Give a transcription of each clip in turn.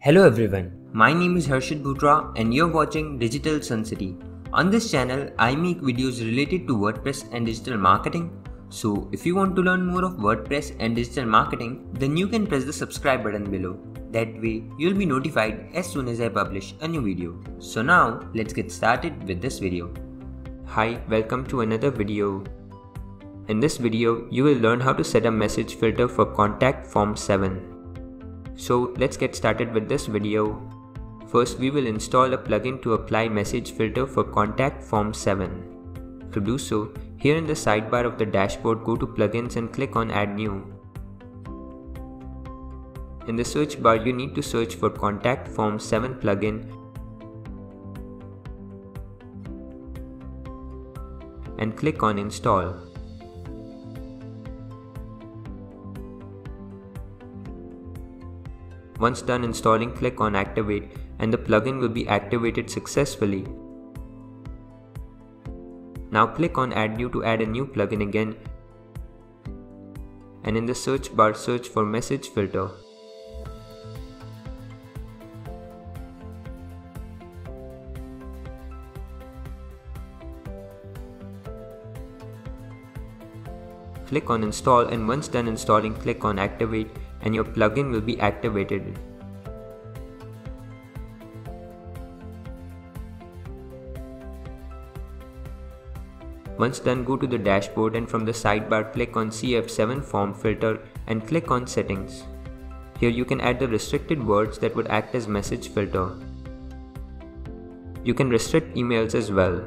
Hello everyone, my name is Harshit Bhutra and you're watching Digital Suncity. On this channel, I make videos related to WordPress and digital marketing. So if you want to learn more of WordPress and digital marketing, then you can press the subscribe button below. That way, you'll be notified as soon as I publish a new video. So now, let's get started with this video. Hi, welcome to another video. In this video, you will learn how to set a message filter for Contact Form 7. So let's get started with this video. First, we will install a plugin to apply message filter for Contact Form 7. To do so, here in the sidebar of the dashboard, go to plugins and click on add new. In the search bar, you need to search for Contact Form 7 plugin and click on install. Once done installing, click on activate and the plugin will be activated successfully. Now click on add new to add a new plugin again, and in the search bar search for message filter. Click on install, and once done installing, click on activate and your plugin will be activated. Once done, go to the dashboard and from the sidebar click on CF7 form filter and click on settings. Here you can add the restricted words that would act as message filter. You can restrict emails as well.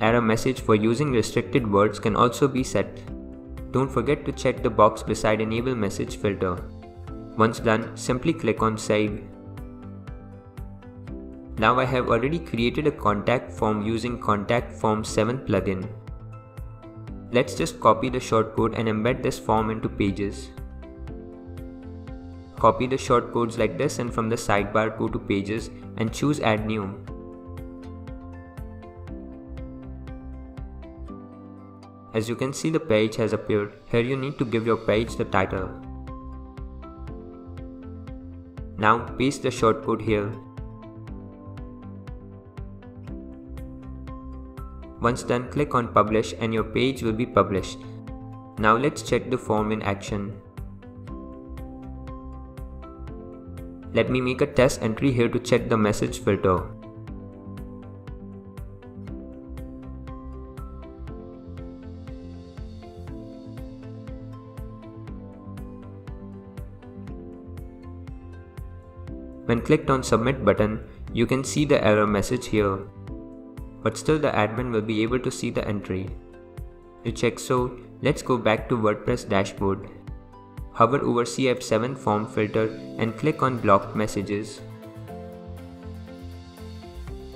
Error message for using restricted words can also be set. Don't forget to check the box beside enable message filter. Once done, simply click on save. Now I have already created a contact form using Contact Form 7 plugin. Let's just copy the shortcode and embed this form into Pages. Copy the shortcodes like this and from the sidebar go to Pages and choose add new. As you can see, the page has appeared. Here you need to give your page the title. Now paste the shortcode here. Once done, click on publish and your page will be published. Now let's check the form in action. Let me make a test entry here to check the message filter. When clicked on submit button, you can see the error message here, but still the admin will be able to see the entry. To check so, let's go back to WordPress dashboard. Hover over CF7 form filter and click on blocked messages.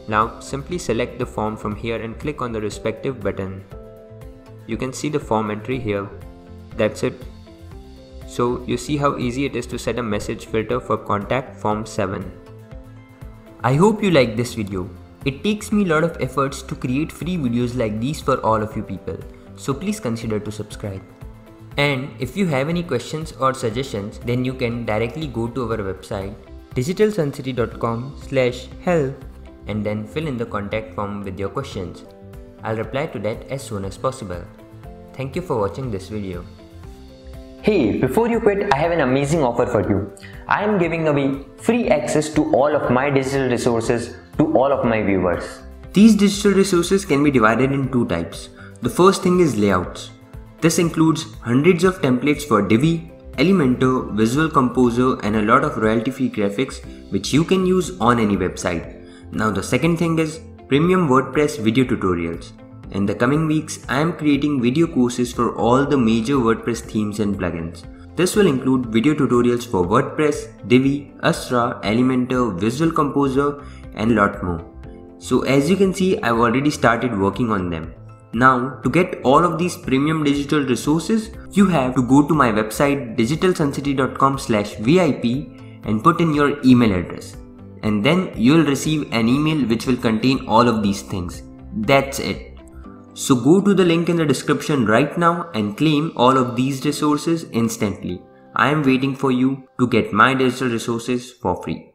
Now simply select the form from here and click on the respective button. You can see the form entry here. That's it. So you see how easy it is to set a message filter for Contact Form 7. I hope you like this video. It takes me a lot of efforts to create free videos like these for all of you people. So please consider to subscribe. And if you have any questions or suggestions, then you can directly go to our website digitalsuncity.com/help and then fill in the contact form with your questions. I'll reply to that as soon as possible. Thank you for watching this video. Hey, before you quit, I have an amazing offer for you. I am giving away free access to all of my digital resources to all of my viewers. These digital resources can be divided in two types. The first thing is layouts. This includes hundreds of templates for Divi, Elementor, Visual Composer and a lot of royalty-free graphics which you can use on any website. Now the second thing is premium WordPress video tutorials. In the coming weeks, I am creating video courses for all the major WordPress themes and plugins. This will include video tutorials for WordPress, Divi, Astra, Elementor, Visual Composer and lot more. So as you can see, I've already started working on them. Now to get all of these premium digital resources, you have to go to my website digitalsuncity.com/VIP and put in your email address. And then you'll receive an email which will contain all of these things. That's it. So go to the link in the description right now and claim all of these resources instantly. I am waiting for you to get my digital resources for free.